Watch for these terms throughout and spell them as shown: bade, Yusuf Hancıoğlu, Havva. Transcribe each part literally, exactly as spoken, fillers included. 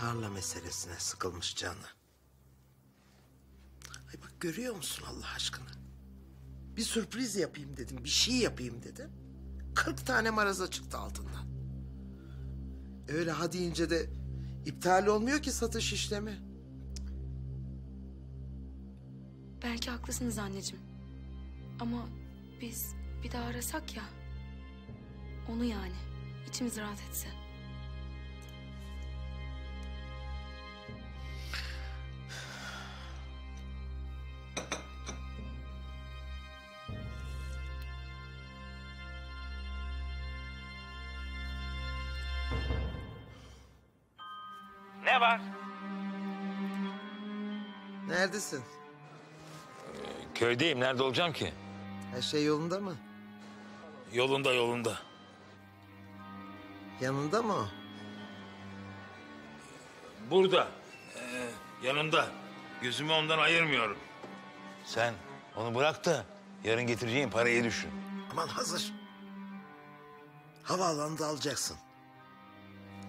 tarla meselesine sıkılmış canı. Ay bak görüyor musun Allah aşkına? Bir sürpriz yapayım dedim, bir şey yapayım dedim. Kırk tane maraza çıktı altından. Öyle ha deyince de iptal olmuyor ki satış işlemi. Belki haklısınız anneciğim. Ama biz bir daha arasak ya. Onu yani. İçimiz rahat etse. Ne var? Neredesin? Köydeyim. Nerede olacağım ki? Her şey yolunda mı? Yolunda, yolunda. Yanında mı? Burada. Ee, yanımda. Gözümü ondan ayırmıyorum. Sen onu bırak da yarın getireceğin parayı düşün. Aman hazır. Havaalanında alacaksın.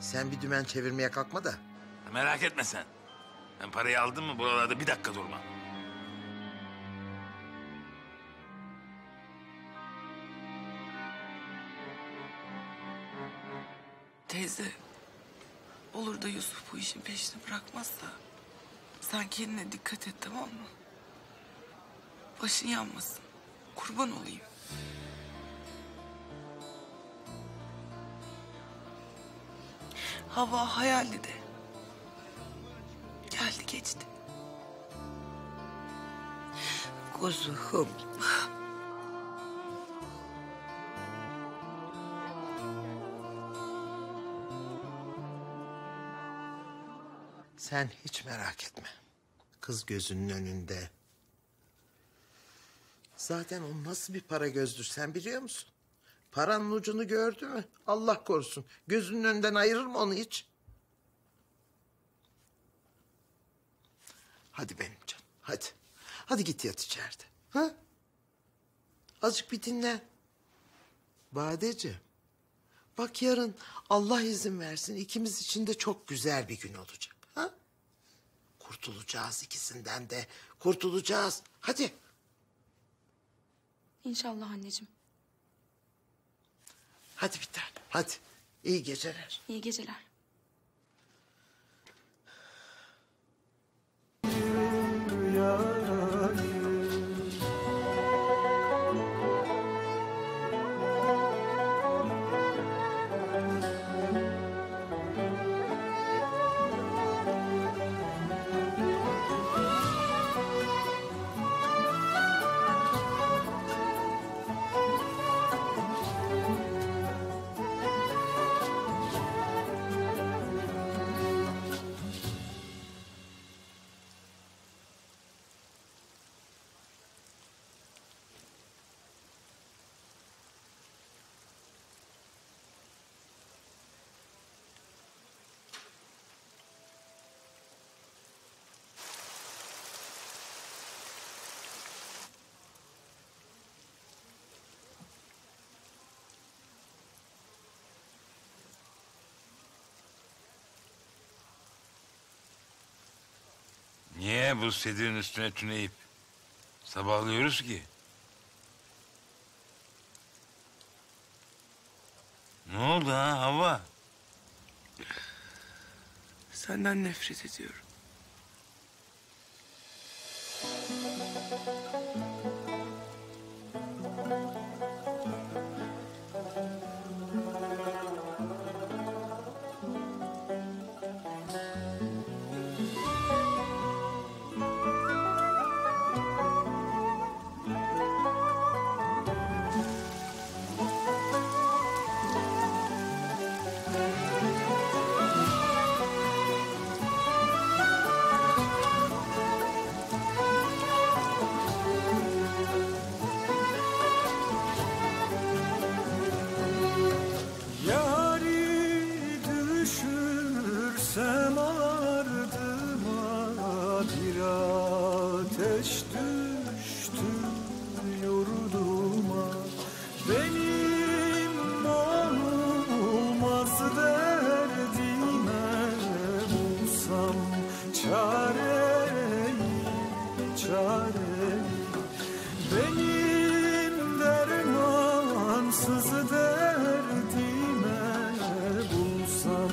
Sen bir dümen çevirmeye kalkma da. Merak etme sen. Ben parayı aldım mı buralarda bir dakika durma. Teyze, olur da Yusuf bu işin peşini bırakmazsa sen kendine dikkat et, tamam mı? Başın yanmasın. Kurban olayım. Hava hayaldi de. Geldi geçti. Kuzuğum. Sen hiç merak etme. Kız gözünün önünde. Zaten o nasıl bir para gözdür sen biliyor musun? Paranın ucunu gördü mü Allah korusun. Gözünün önünden ayırır mı onu hiç? Hadi benim canım hadi. Hadi git yat içeride. Ha? Azıcık bir dinlen. Badeciğim. Bak yarın Allah izin versin ikimiz için de çok güzel bir gün olacak. Kurtulacağız ikisinden de. Kurtulacağız. Hadi. İnşallah anneciğim. Hadi bir tane. Hadi. İyi geceler. İyi geceler. Niye bu sedirin üstüne tüneyip sabahlıyoruz ki? Ne oldu ha Havva? Senden nefret ediyorum. Benim olmaz derdime bu çare, çare. Benim dermansız derdime bulsam